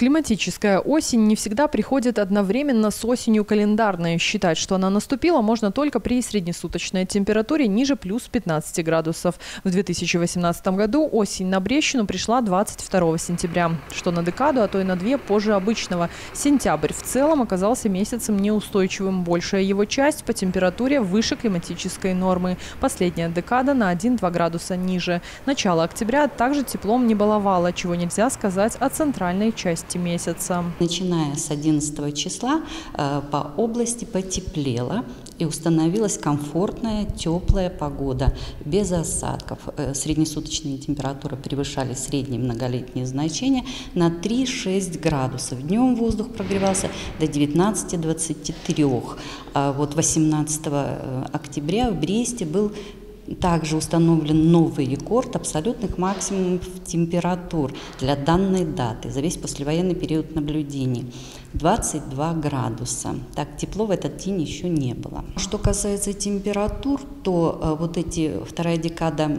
Климатическая осень не всегда приходит одновременно с осенью календарной. Считать, что она наступила, можно только при среднесуточной температуре ниже плюс 15 градусов. В 2018 году осень на Брещину пришла 22 сентября, что на декаду, а то и на две позже обычного. Сентябрь в целом оказался месяцем неустойчивым. Большая его часть по температуре выше климатической нормы. Последняя декада на 1-2 градуса ниже. Начало октября также теплом не баловало, чего нельзя сказать о центральной части месяца. Начиная с 11 числа по области потеплело и установилась комфортная, теплая погода, без осадков. Среднесуточные температуры превышали средние многолетние значения на 3-6 градусов. Днем воздух прогревался до 19-23. А вот 18 октября в Бресте был также установлен новый рекорд абсолютных максимумов температур для данной даты за весь послевоенный период наблюдений. 22 градуса. Так тепло в этот день еще не было. Что касается температур, то вот эти вторая декада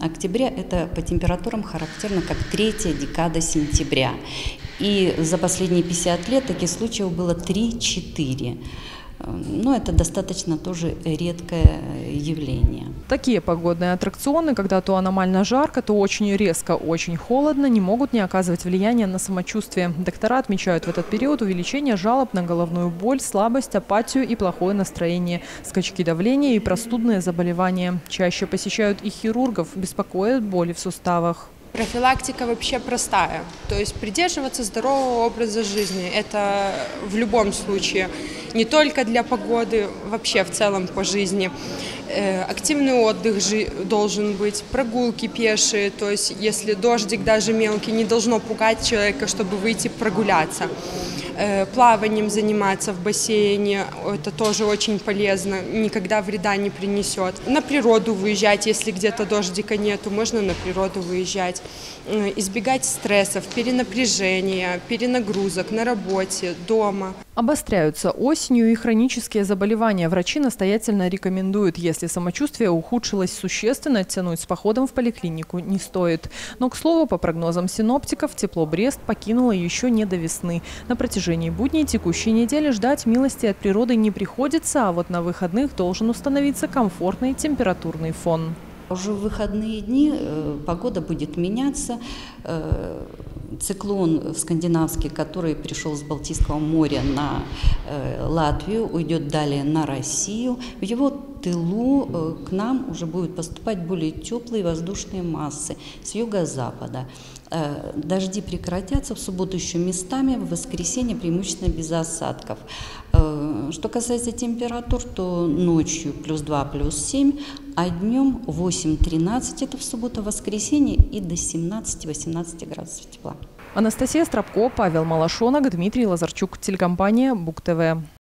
октября, это по температурам характерно как третья декада сентября. И за последние 50 лет таких случаев было 3-4. Но это достаточно тоже редкое явление. Такие погодные аттракционы, когда то аномально жарко, то очень резко, очень холодно, не могут не оказывать влияния на самочувствие. Доктора отмечают в этот период увеличение жалоб на головную боль, слабость, апатию и плохое настроение, скачки давления и простудные заболевания. Чаще посещают и хирургов, беспокоят боли в суставах. Профилактика вообще простая, то есть придерживаться здорового образа жизни, это в любом случае, не только для погоды, вообще в целом по жизни. Активный отдых должен быть, прогулки пешие, то есть если дождик даже мелкий, не должно пугать человека, чтобы выйти прогуляться. Плаванием заниматься в бассейне, это тоже очень полезно, никогда вреда не принесет. На природу выезжать, если где-то дождика нету, можно на природу выезжать. Избегать стрессов, перенапряжения, перенагрузок на работе, дома. Обостряются осенью и хронические заболевания. Врачи настоятельно рекомендуют, если самочувствие ухудшилось существенно, тянуть с походом в поликлинику не стоит. Но, к слову, по прогнозам синоптиков, тепло Брест покинуло еще не до весны. На протяжении будней текущей недели ждать милости от природы не приходится, а вот на выходных должен установиться комфортный температурный фон. Уже в выходные дни погода будет меняться. Циклон скандинавский, который пришел с Балтийского моря на Латвию, уйдет далее на Россию. В его тылу к нам уже будут поступать более теплые воздушные массы с юго-запада. Дожди прекратятся, в субботу еще местами, в воскресенье преимущественно без осадков. Что касается температур, то ночью плюс 2, плюс 7, а днем 8-13, это в субботу, воскресенье, и до 17-18 градусов тепла. Анастасия Страпко, Павел Малашонок, Дмитрий Лазарчук, телекомпания Буг-ТВ.